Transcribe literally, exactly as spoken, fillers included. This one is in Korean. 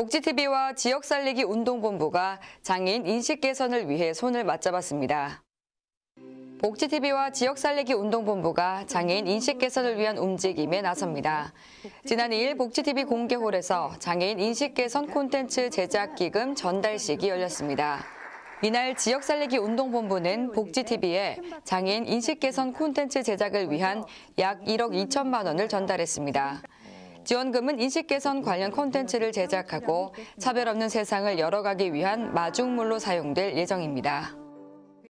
복지티비와 지역살리기 운동본부가 장애인 인식 개선을 위해 손을 맞잡았습니다. 복지티비와 지역살리기 운동본부가 장애인 인식 개선을 위한 움직임에 나섭니다. 지난 이일 복지티비 공개홀에서 장애인 인식 개선 콘텐츠 제작 기금 전달식이 열렸습니다. 이날 지역살리기 운동본부는 복지티비에 장애인 인식 개선 콘텐츠 제작을 위한 약 일억 이천만 원을 전달했습니다. 지원금은 인식 개선 관련 콘텐츠를 제작하고 차별 없는 세상을 열어가기 위한 마중물로 사용될 예정입니다.